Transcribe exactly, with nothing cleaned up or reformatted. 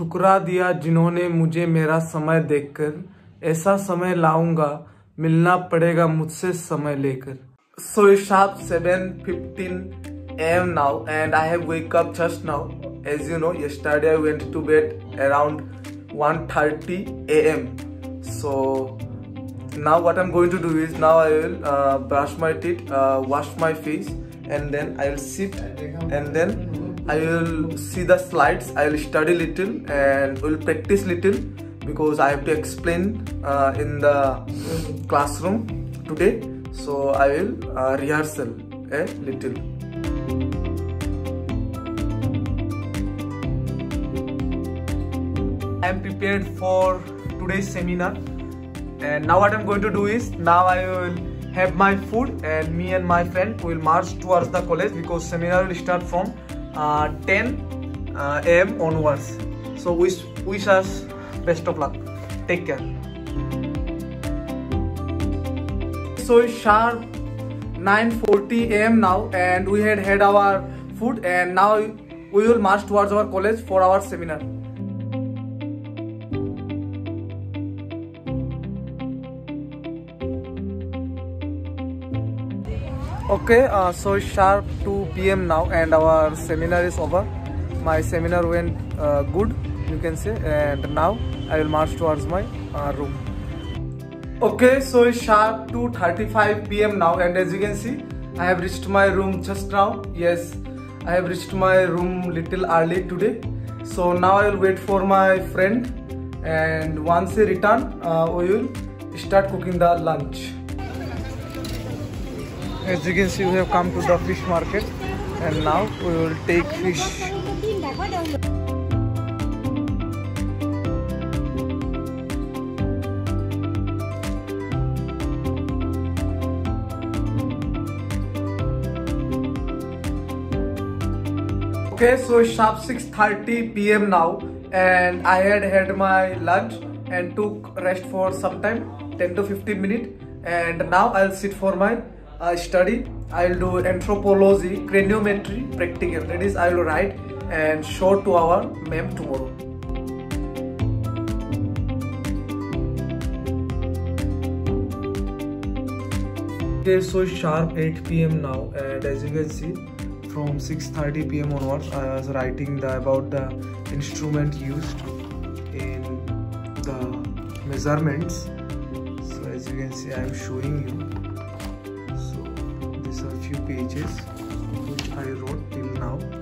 ठुकरा दिया जिन्होंने मुझे मेरा समय देखकर, ऐसा समय लाऊंगा मिलना पड़ेगा मुझसे समय लेकर। So it's sharp seven fifteen a m now and I have wake up just now. As you know, yesterday I went to bed around one thirty a m So now what I'm going to do is now I will uh, brush my teeth, uh, wash my face, and then I will sit and then I will see the slides. I will study little and will practice little because I have to explain uh, in the classroom today. So I will uh, rehearsal a little. I am prepared for today's seminar, and now what I am going to do is now I will have my food, and me and my friend will march towards the college because seminar will start from uh, ten a m onwards. So wish wish us best of luck. Take care. So it's sharp nine forty a m now, and we had had our food, and now we will march towards our college for our seminar. Okay, uh, so it's sharp two p m now, and our seminar is over. My seminar went uh, good, you can say, and now I will march towards my uh, room. Okay, so it's sharp two thirty-five p m now, and as you can see, I have reached my room just now. Yes, I have reached my room little early today. So now I will wait for my friend, and once he return, uh, we will start cooking the lunch. As you can see, we have come to the fish market, and now we will take fish. Okay, so it's sharp six thirty p m now, and I had had my lunch and took rest for some time, ten to fifteen minutes, and now I'll sit for my uh, study. I'll do anthropology, craniometry, practical. That is, I'll write and show to our ma'am tomorrow. Okay, so it's sharp eight p m now, and as you can see, from six thirty p m onwards I was writing the, about the instrument used in the measurements. So as you can see, I am showing you. So these are few pages which I wrote till now.